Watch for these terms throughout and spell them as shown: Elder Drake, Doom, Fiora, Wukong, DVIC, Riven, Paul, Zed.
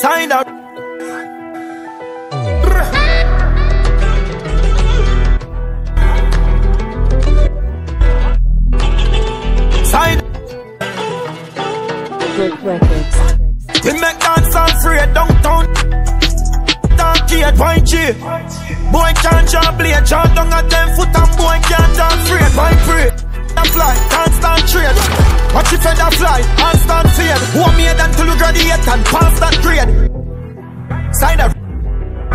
Sign up. Sign Good Records. We make dance and free downtown. Donkey at White G. Boy can't jump blade. Jump down at 10 foot and boy can't jump free. White free. Fly, can't stand trade. Watch your feather fly, can't stand fade. Who made until you graduate and pass that grade? Sign up.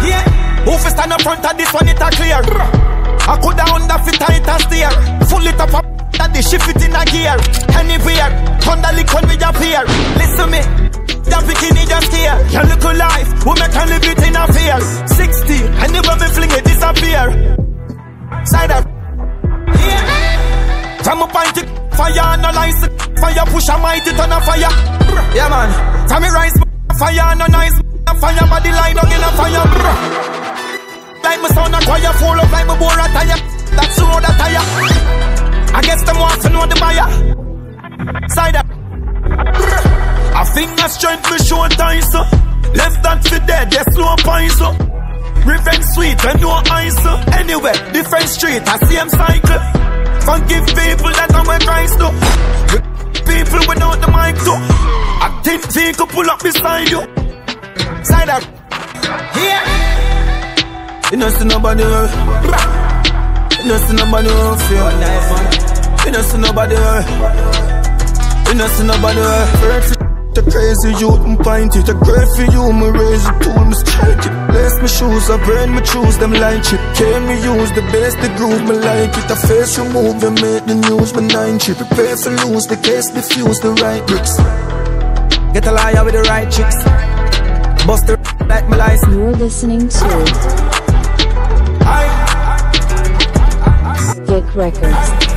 Yeah. Who fi stand up front of this one, it a clear. I coulda underfit it a steer. Full it up that the shift it in a gear. Anywhere, thunder lick when we appear. Listen me, that bikini just here. Your little life, women can live it in a fear. 60, anywhere we fling it disappear. Sign up. Yeah. From a pint to fire, no lice, fire, push a mighty ton of fire. Yeah, man. From a rice, fire, no nice, fire, body line, no in a fire. Like my sound, a choir, full of like my bore a tire. That's the road a tire. I guess them want to know the buyer. Side up. I think I strength me show ties. Left that for dead, yes, slow pines. Revenge sweet, and no ice. Anyway, different street, I see them cycle. Forgive people that I'm a Christ to. People without the mic too. I think they could pull up beside you. Side up. Here. You don't see nobody else. You don't see nobody else. You don't see nobody else. You don't see nobody else. The crazy youth, I'm pinty. The great for you, my raise it, pull me straight it. Bless my shoes, I brand my choose, them light chip. Can me use the best, the groove, my like it. I face your move, I make the news, my 9 chip. Prepare for lose, the case diffuse, the right bricks. Get a liar with the right chicks. Bust the like my license. You're listening to DVIC Records.